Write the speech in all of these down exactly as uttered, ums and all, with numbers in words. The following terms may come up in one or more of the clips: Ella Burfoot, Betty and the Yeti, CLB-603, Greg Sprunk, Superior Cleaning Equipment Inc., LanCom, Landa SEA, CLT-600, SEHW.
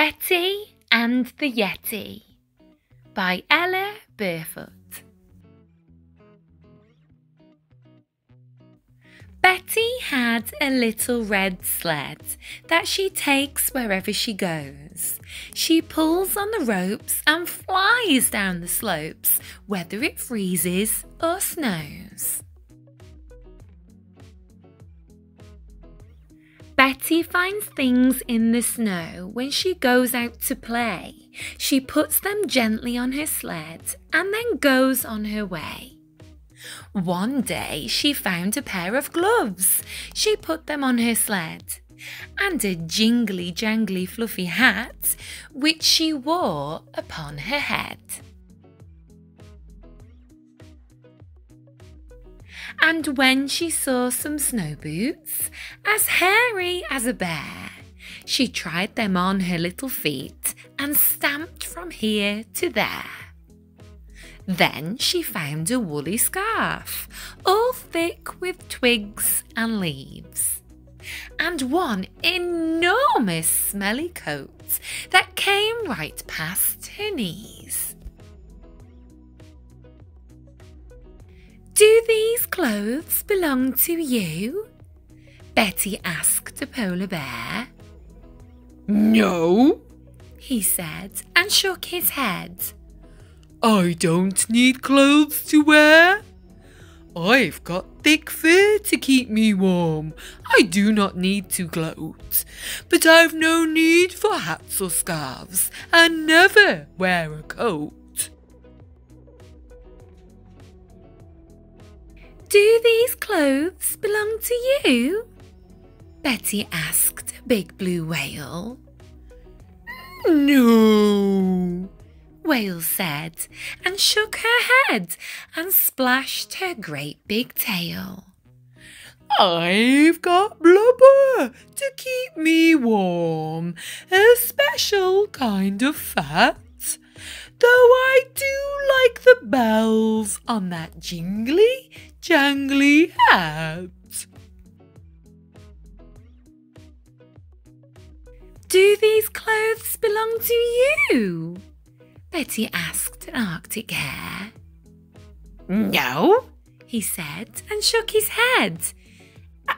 Betty and the Yeti by Ella Burfoot. Betty had a little red sled that she takes wherever she goes. She pulls on the ropes and flies down the slopes, whether it freezes or snows. Betty finds things in the snow when she goes out to play. She puts them gently on her sled and then goes on her way. One day she found a pair of gloves. She put them on her sled, and a jingly jangly fluffy hat, which she wore upon her head. And when she saw some snow boots, as hairy as a bear, she tried them on her little feet and stamped from here to there. Then she found a woolly scarf, all thick with twigs and leaves, and one enormous smelly coat that came right past her knees. "Do these clothes belong to you?" Betty asked a polar bear. "No," he said, and shook his head. "I don't need clothes to wear. I've got thick fur to keep me warm. I do not need to gloat. But I've no need for hats or scarves, and never wear a coat." "Do these clothes belong to you?" Betty asked a big blue whale. "No," Whale said, and shook her head and splashed her great big tail. "I've got blubber to keep me warm, a special kind of fat, though I do like the bells on that jingly, jangly hat." "Do these clothes belong to you?" Betty asked an Arctic hare. "No," he said, and shook his head.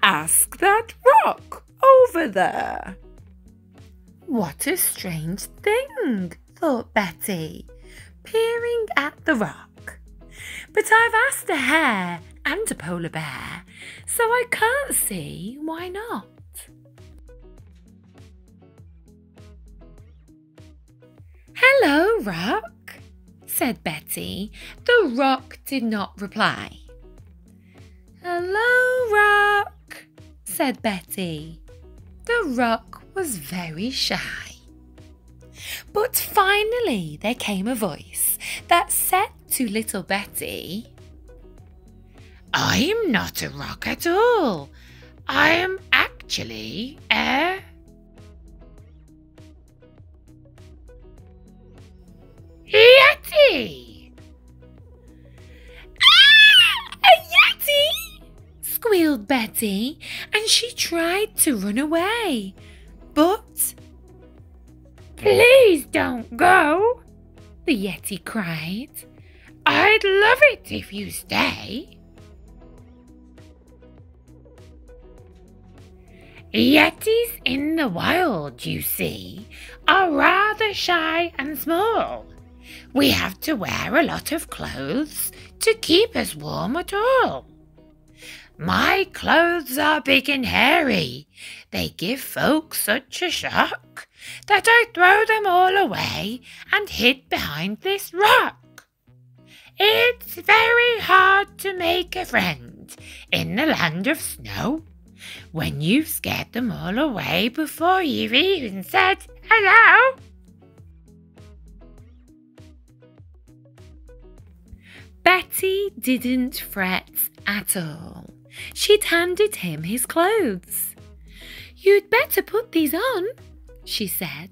"Ask that rock over there." What a strange thing, thought Betty, peering at the rock. "But I've asked a hare and a polar bear, so I can't see why not." "Hello, rock," said Betty. The rock did not reply. "Hello, rock," said Betty. The rock was very shy. But finally there came a voice that said to little Betty, "I'm not a rock at all. I am actually a..." "Yeti!" "Ah! A yeti!" squealed Betty, and she tried to run away. But, "Please don't go," the yeti cried. "I'd love it if you stay." "Yetis in the wild, you see, are rather shy and small. We have to wear a lot of clothes to keep us warm at all. My clothes are big and hairy. They give folks such a shock that I throw them all away and hid behind this rock. It's very hard to make a friend in the land of snow when you've scared them all away before you've even said hello." Betty didn't fret at all. She'd handed him his clothes. "You'd better put these on," she said,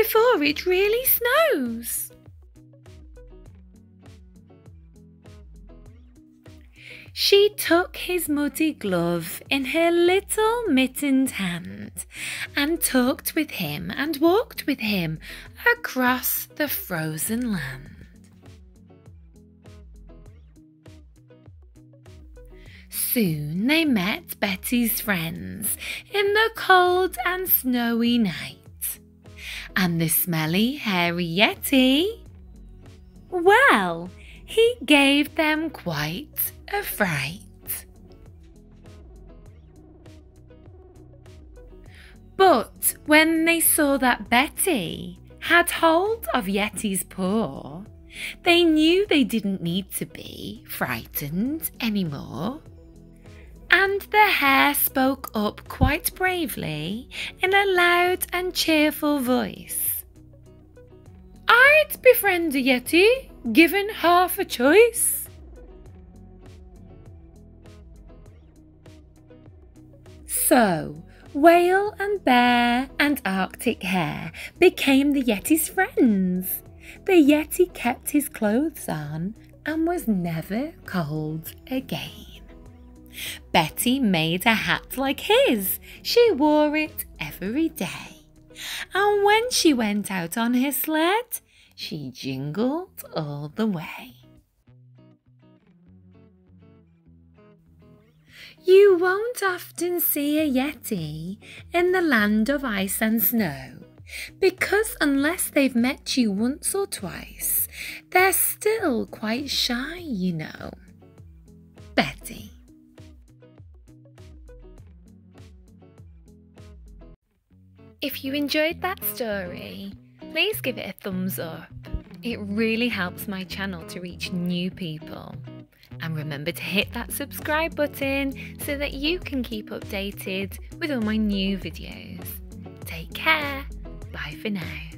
"before it really snows." She took his muddy glove in her little mittened hand and talked with him and walked with him across the frozen land. Soon they met Betty's friends in the cold and snowy night, and the smelly, hairy Yeti, well, he gave them quite a fright. But when they saw that Betty had hold of Yeti's paw, they knew they didn't need to be frightened anymore. And the hare spoke up quite bravely in a loud and cheerful voice. "I'd befriend a Yeti, given half a choice." So, Whale and Bear and Arctic Hare became the Yeti's friends. The Yeti kept his clothes on and was never cold again. Betty made a hat like his. She wore it every day. And when she went out on her sled, she jingled all the way. You won't often see a Yeti in the land of ice and snow, because unless they've met you once or twice, they're still quite shy, you know. Betty. If you enjoyed that story, please give it a thumbs up. It really helps my channel to reach new people. And remember to hit that subscribe button so that you can keep updated with all my new videos. Take care. Bye for now.